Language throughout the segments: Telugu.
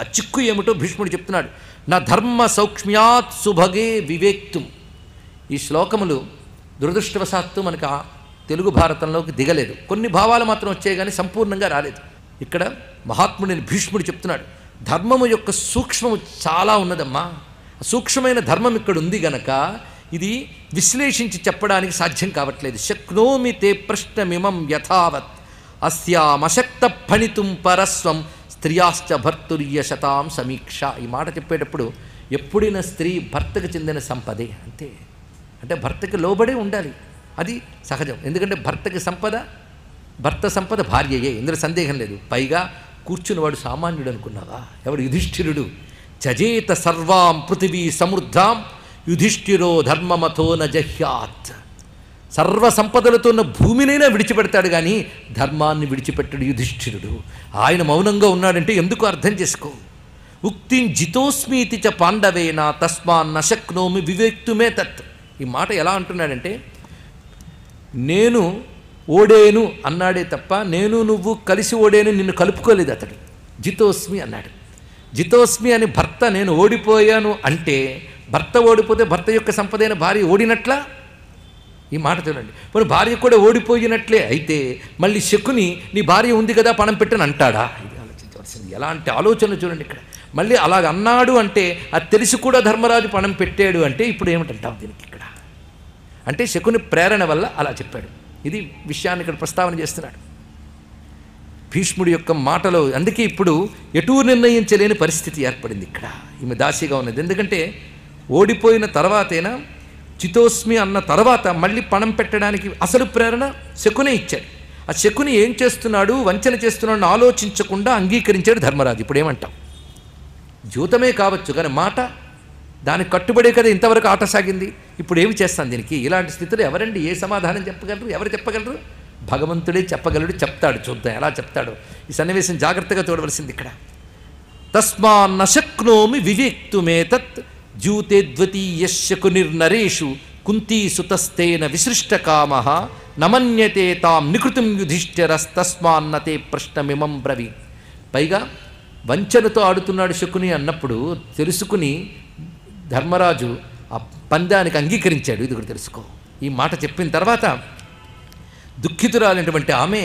ఆ చిక్కు ఏమిటో భీష్ముడు చెప్తున్నాడు. నా ధర్మ సౌక్ష్మ్యాత్ సుభగే వివేక్తుం. ఈ శ్లోకములు దురదృష్టవశాత్తు మనకు తెలుగు భారతంలోకి దిగలేదు. కొన్ని భావాలు మాత్రం వచ్చాయి కానీ సంపూర్ణంగా రాలేదు. ఇక్కడ మహాత్ముడిని భీష్ముడు చెప్తున్నాడు, ధర్మము యొక్క సూక్ష్మము చాలా ఉన్నదమ్మా. సూక్ష్మమైన ధర్మం ఇక్కడ ఉంది గనక ఇది విశ్లేషించి చెప్పడానికి సాధ్యం కావట్లేదు. శక్నోమి తే ప్రశ్నమిమం యథావత్ అస్యామశక్త ఫణితుం పరస్వం స్త్రియాశ్చ భర్తుర్యశతాం సమీక్ష. ఈ మాట చెప్పేటప్పుడు ఎప్పుడైనా స్త్రీ భర్తకు చెందిన సంపదే అంతే. అంటే భర్తకి లోబడే ఉండాలి, అది సహజం. ఎందుకంటే భర్తకి సంపద, భర్త సంపద భార్యయే, ఇందులో సందేహం లేదు. పైగా కూర్చున్నవాడు సామాన్యుడు అనుకున్నావా? ఎవడు? యుధిష్ఠిరుడు. జజేత సర్వాం పృథివీ సమృద్ధాం యుధిష్ఠిరో ధర్మమథో నజహ్యాత్. సర్వ సంపదలతో ఉన్న భూమినైనా విడిచిపెడతాడు కానీ ధర్మాన్ని విడిచిపెట్టాడు యుధిష్ఠిరుడు. ఆయన మౌనంగా ఉన్నాడంటే ఎందుకు అర్థం చేసుకో. ఉక్తిం జితోస్మీతి చ పాండవేనా తస్మాన్న శక్నోమి వివేక్తుమే తత్. ఈ మాట ఎలా అంటున్నాడంటే, నేను ఓడేను అన్నాడే తప్ప నేను నువ్వు కలిసి ఓడేను నిన్ను కలుపుకోలేదు అతడు. జితోస్మి అన్నాడు. జితోస్మి అని భర్త నేను ఓడిపోయాను అంటే భర్త ఓడిపోతే భర్త యొక్క సంపదైన భార్య ఓడినట్లా? ఈ మాట చూడండి. మరి భార్య కూడా ఓడిపోయినట్లే అయితే మళ్ళీ శకుని నీ భార్య ఉంది కదా పణం పెట్టని అంటాడా? ఇది ఆలోచించవలసింది. ఎలాంటి ఆలోచనలు చూడండి ఇక్కడ. మళ్ళీ అలాగ అన్నాడు అంటే అది తెలిసి కూడా ధర్మరాజు పణం పెట్టాడు అంటే ఇప్పుడు ఏమిటంటాం దీనికి? ఇక్కడ అంటే శకుని ప్రేరణ వల్ల అలా చెప్పాడు. ఇది విషయాన్ని ఇక్కడ ప్రస్తావన చేస్తున్నాడు భీష్ముడి యొక్క మాటలో. అందుకే ఇప్పుడు ఎటూ నిర్ణయించలేని పరిస్థితి ఏర్పడింది ఇక్కడ. ఈమె దాసిగా ఉన్నది. ఎందుకంటే ఓడిపోయిన తర్వాతైనా చితోస్మి అన్న తర్వాత మళ్ళీ పణం పెట్టడానికి అసలు ప్రేరణ శకునే ఇచ్చాడు. ఆ శకుని ఏం చేస్తున్నాడు, వంచన చేస్తున్నాడు ఆలోచించకుండా అంగీకరించాడు ధర్మరాజు. ఇప్పుడు ఏమంటాం? జ్యూతమే కావచ్చు కానీ మాట దానికి కట్టుబడే కదా ఇంతవరకు ఆట సాగింది. ఇప్పుడు ఏమి చేస్తాం దీనికి? ఇలాంటి స్థితిలో ఎవరండి ఏ సమాధానం చెప్పగలరు? ఎవరు చెప్పగలరు? భగవంతుడే చెప్పగలడు. చెప్తాడు, చూద్దాం ఎలా చెప్తాడు. ఈ సన్నివేశం జాగ్రత్తగా చూడవలసింది ఇక్కడ. తస్మాన్ నశక్నోమి వివేక్తుమే తత్ జ్యూతే ద్వితీయ శకునిర్నరేషు కుంతీసుతస్తేన విసృష్ట కామ నమన్యతే తాం నికృతం యుధిష్ఠిరస్తస్మాన్నతే ప్రశ్నమిమం బ్రవీ. పైగా వంచనతో ఆడుతున్నాడు శకుని అన్నప్పుడు తెలుసుకుని ధర్మరాజు ఆ పందానికి అంగీకరించాడు. ఇది కూడా తెలుసుకో. ఈ మాట చెప్పిన తర్వాత దుఃఖితురాలైనటువంటి ఆమె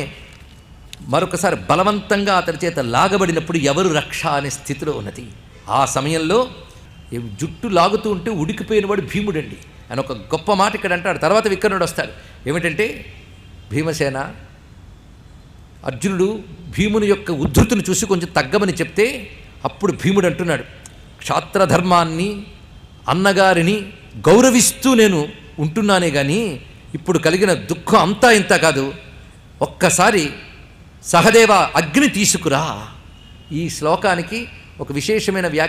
మరొకసారి బలవంతంగా అతని చేత లాగబడినప్పుడు ఎవరు రక్ష అనే స్థితిలో ఉన్నది. ఆ సమయంలో జుట్టు లాగుతూ ఉంటే ఉడికిపోయినవాడు భీముడండి. ఆయన ఒక గొప్ప మాట ఇక్కడ అంటాడు. తర్వాత వికర్ణుడు వస్తాడు. ఏమిటంటే భీమసేన, అర్జునుడు భీముని యొక్క ఉద్ధృతిని చూసి కొంచెం తగ్గమని చెప్తే అప్పుడు భీముడు అంటున్నాడు, క్షాత్రధర్మాన్ని అన్నగారిని గౌరవిస్తూ నేను ఉంటున్నానే కానీ ఇప్పుడు కలిగిన దుఃఖం అంతా ఇంత కాదు. ఒక్కసారి సహదేవ అగ్ని తీసుకురా. ఈ శ్లోకానికి ఒక విశేషమైన వ్యాఖ్య.